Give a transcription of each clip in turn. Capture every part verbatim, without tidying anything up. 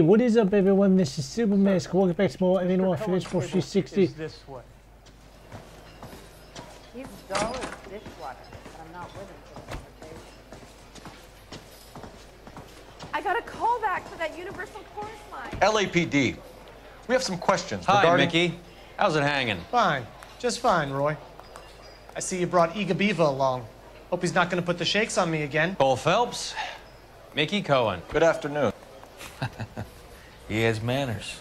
Hey, what is up everyone? This is Supermask. Welcome back to more L A. Noire Finish for three sixty. This way. He's dull as dishwater, but I'm not with him for the conversation. I got a call back for that universal chorus line. L A P D, we have some questions. Hi, regarding... Mickey. How's it hanging? Fine. Just fine, Roy. I see you brought Iga Beaver along. Hope he's not going to put the shakes on me again. Cole Phelps, Mickey Cohen. Good afternoon. He has manners.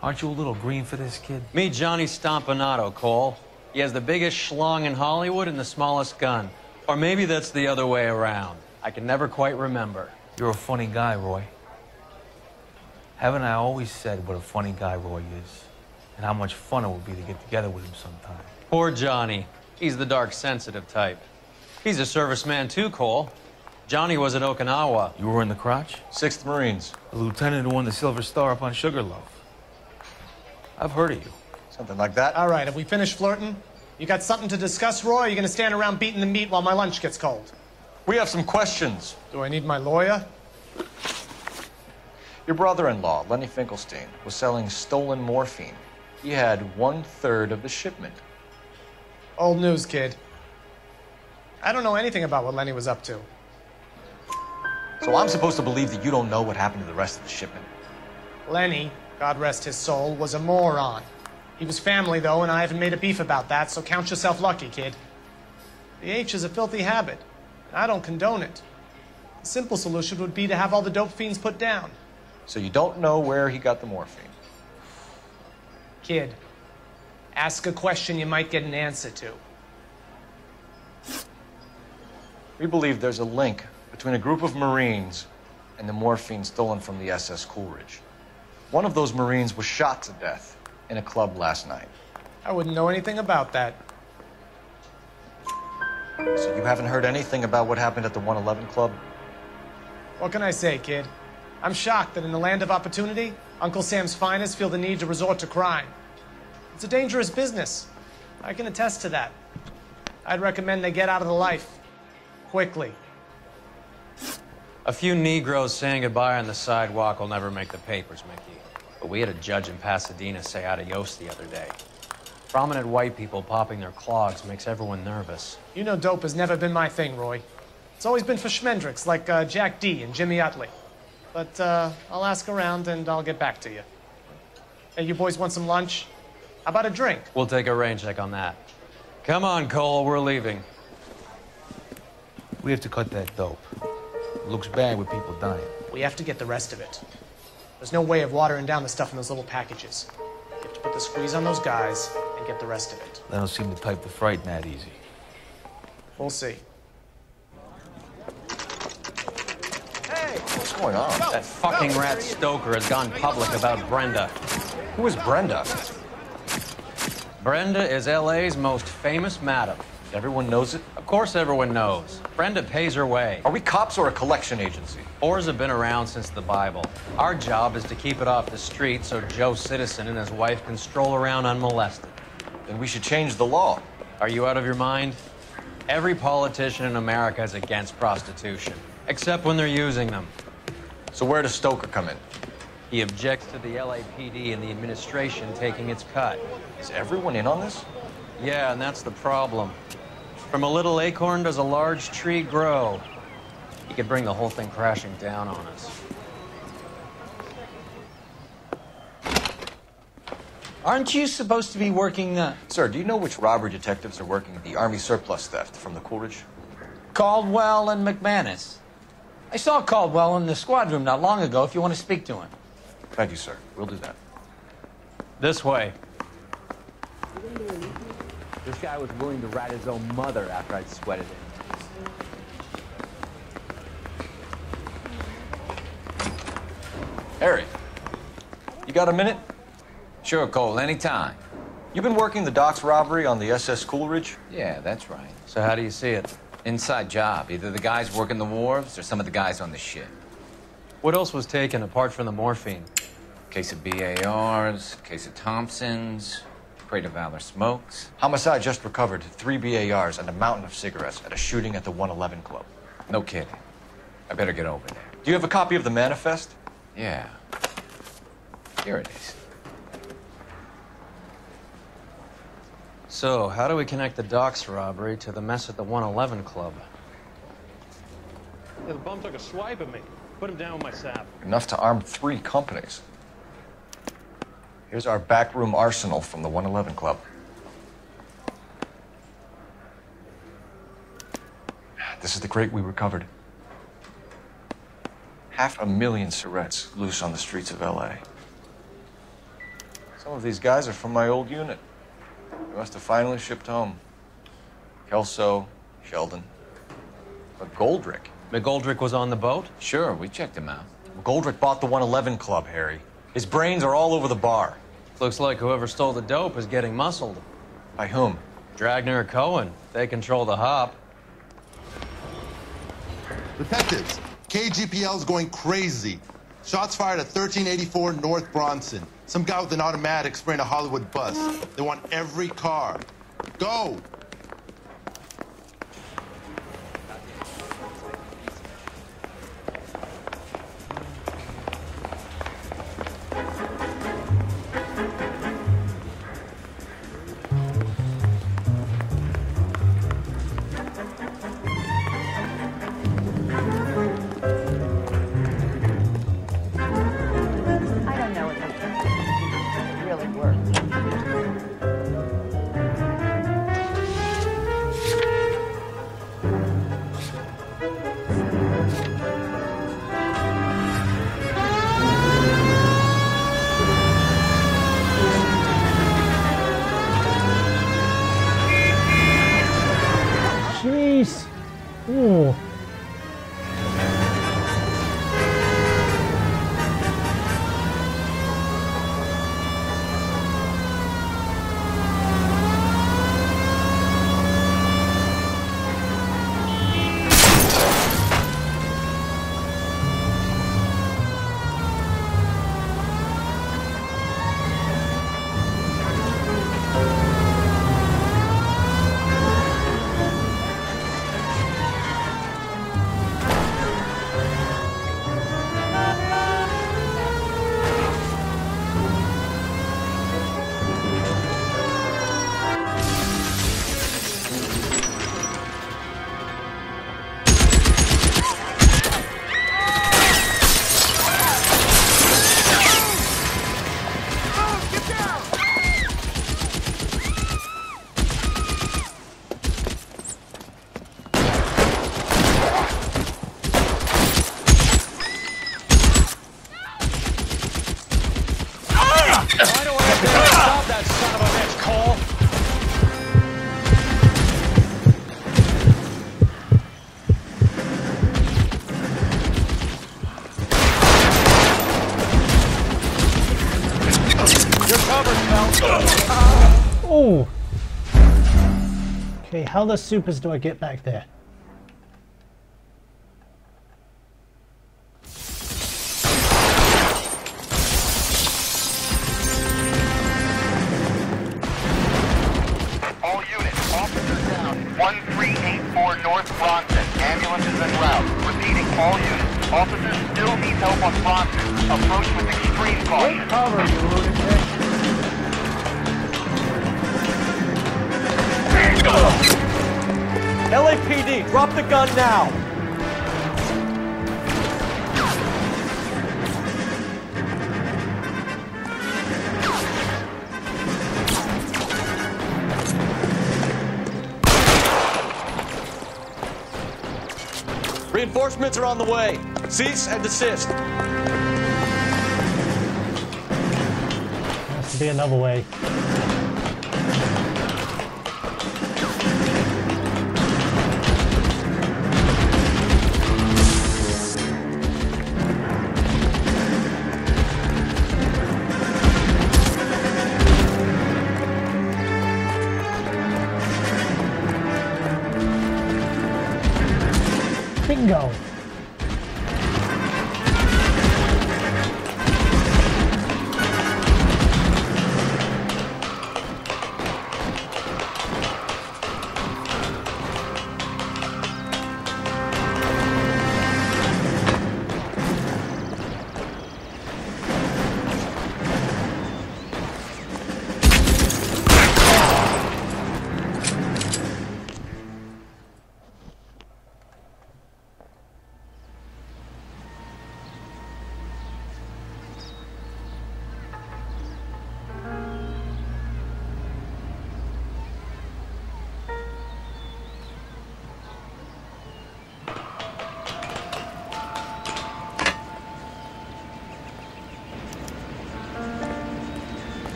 Aren't you a little green for this kid? Me, Johnny Stompanato, Cole. He has the biggest schlong in Hollywood and the smallest gun. Or maybe that's the other way around. I can never quite remember. You're a funny guy, Roy. Haven't I always said what a funny guy Roy is? And how much fun it would be to get together with him sometime. Poor Johnny. He's the dark, sensitive type. He's a serviceman too, Cole. Johnny was at Okinawa. You were in the crotch? sixth Marines. The lieutenant who won the Silver Star up on Sugarloaf. I've heard of you. Something like that. All right, have we finished flirting? You got something to discuss, Roy, or are you gonna stand around beating the meat while my lunch gets cold? We have some questions. Do I need my lawyer? Your brother-in-law, Lenny Finkelstein, was selling stolen morphine. He had one-third of the shipment. Old news, kid. I don't know anything about what Lenny was up to. So I'm supposed to believe that you don't know what happened to the rest of the shipment? Lenny, God rest his soul, was a moron. He was family, though, and I haven't made a beef about that, so count yourself lucky, kid. The H is a filthy habit, and I don't condone it. The simple solution would be to have all the dope fiends put down. So you don't know where he got the morphine? Kid, ask a question you might get an answer to. We believe there's a link between a group of Marines and the morphine stolen from the S S Coolidge. One of those Marines was shot to death in a club last night. I wouldn't know anything about that. So you haven't heard anything about what happened at the One Eleven Club? What can I say, kid? I'm shocked that in the land of opportunity, Uncle Sam's finest feel the need to resort to crime. It's a dangerous business. I can attest to that. I'd recommend they get out of the life, quickly. A few Negroes saying goodbye on the sidewalk will never make the papers, Mickey. But we had a judge in Pasadena say adios the other day. Prominent white people popping their clogs makes everyone nervous. You know dope has never been my thing, Roy. It's always been for schmendricks like uh, Jack D and Jimmy Utley. But uh, I'll ask around and I'll get back to you. Hey, you boys want some lunch? How about a drink? We'll take a rain check on that. Come on, Cole, we're leaving. We have to cut that dope. It looks bad with people dying. We have to get the rest of it. There's no way of watering down the stuff in those little packages. You have to put the squeeze on those guys and get the rest of it. They don't seem the type to frighten that easy. We'll see. Hey! What's going on? Go, that fucking go, rat Stoker has gone public about Brenda. Who is Brenda? Brenda is L A's most famous madam. Everyone knows it? Of course everyone knows. Brenda pays her way. Are we cops or a collection agency? B A R s have been around since the Bible. Our job is to keep it off the street so Joe Citizen and his wife can stroll around unmolested. Then we should change the law. Are you out of your mind? Every politician in America is against prostitution, except when they're using them. So where does Stoker come in? He objects to the L A P D and the administration taking its cut. Is everyone in on this? Yeah, and that's the problem. From a little acorn does a large tree grow. He could bring the whole thing crashing down on us. Aren't you supposed to be working, uh... Sir, do you know which robbery detectives are working the Army surplus theft from the Coolidge? Caldwell and McManus. I saw Caldwell in the squad room not long ago if you want to speak to him. Thank you, sir. We'll do that. This way. This guy was willing to rat his own mother after I'd sweated it. Eric, you got a minute? Sure, Cole, anytime. You've been working the docks robbery on the S S Coolidge? Yeah, that's right. So how do you see it? Inside job. Either the guys working the wharves or some of the guys on the ship. What else was taken apart from the morphine? Case of B A Rs, case of Thompson's. Crate of Valor Smokes. Homicide just recovered three B A Rs and a mountain of cigarettes at a shooting at the One Eleven Club. No kidding. I better get over there. Do you have a copy of the manifest? Yeah. Here it is. So, how do we connect the docks robbery to the mess at the one eleven Club? Yeah, the bum took a swipe at me. Put him down with my sap. Enough to arm three companies. Here's our backroom arsenal from the one eleven Club. This is the crate we recovered. Half a million Surrettes loose on the streets of L A. Some of these guys are from my old unit. They must have finally shipped home. Kelso, Sheldon, but Goldrick. McGoldrick was on the boat? Sure, we checked him out. McGoldrick bought the one eleven Club, Harry. His brains are all over the bar. Looks like whoever stole the dope is getting muscled. By whom? Dragner or Cohen. They control the hop. Detectives, K G P L's going crazy. Shots fired at thirteen eighty-four North Bronson. Some guy with an automatic spraying a Hollywood bus. They want every car. Go! How the supers do I get back there? All units, officers down. one three eight four North Bronson. Ambulance is en route. Repeating, all units. Officers still need help on Bronson. Approach with extreme caution. Take cover, you lunatic. L A P D, drop the gun now! Reinforcements are on the way. Cease and desist. Has to be another way. Go.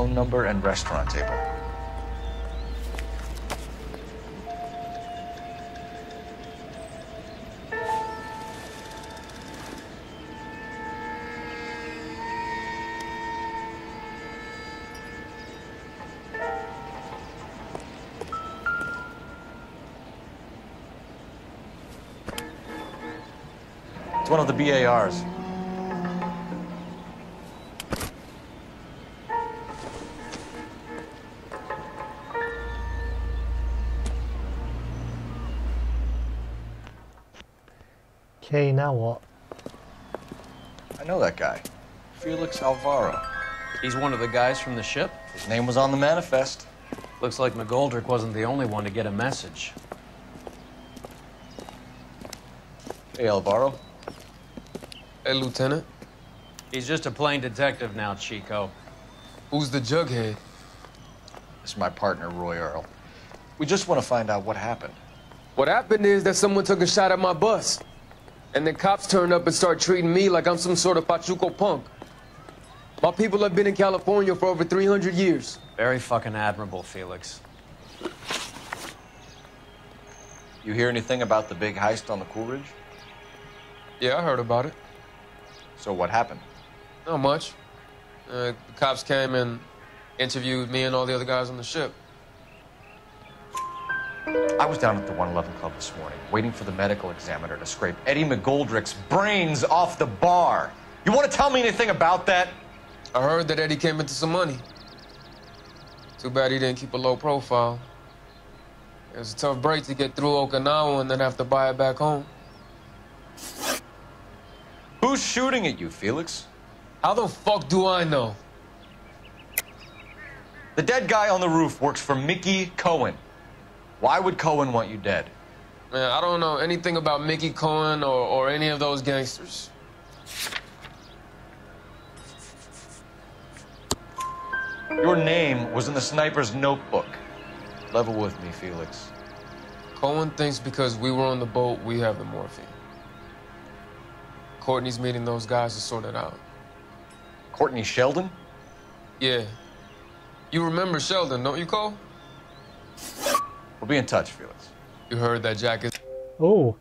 phone number and restaurant table. It's one of the B A Rs. Okay, now what? I know that guy. Felix Alvaro. He's one of the guys from the ship? His name was on the manifest. Looks like McGoldrick wasn't the only one to get a message. Hey, Alvaro. Hey, Lieutenant. He's just a plain detective now, Chico. Who's the jughead? It's my partner, Roy Earl. We just want to find out what happened. What happened is that someone took a shot at my bus. And the cops turn up and start treating me like I'm some sort of pachuco punk. My people have been in California for over three hundred years. Very fucking admirable, Felix. You hear anything about the big heist on the Coolidge? Yeah, I heard about it. So what happened? Not much. Uh, the cops came and interviewed me and all the other guys on the ship. I was down at the one eleven club this morning, waiting for the medical examiner to scrape Eddie McGoldrick's brains off the bar. You want to tell me anything about that? I heard that Eddie came into some money. Too bad he didn't keep a low profile. It was a tough break to get through Okinawa and then have to buy it back home. Who's shooting at you, Felix? How the fuck do I know? The dead guy on the roof works for Mickey Cohen. Why would Cohen want you dead? Man, I don't know anything about Mickey Cohen or, or any of those gangsters. Your name was in the sniper's notebook. Level with me, Felix. Cohen thinks because we were on the boat, we have the morphine. Courtney's meeting those guys to sort it out. Courtney Sheldon? Yeah. You remember Sheldon, don't you, Cole? We'll be in touch, Felix. You heard that Jack is... Oh.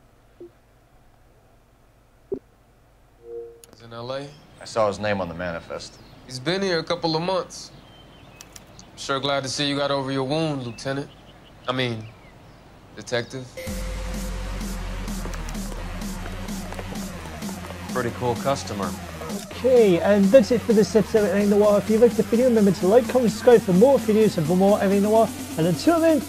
He's in L A? I saw his name on the manifest. He's been here a couple of months. I'm sure glad to see you got over your wound, Lieutenant. I mean, Detective. Pretty cool customer. Okay, and that's it for this episode of L A. Noire. If you liked the video, remember to like, comment, subscribe for more videos and for more L A. Noire. And until then...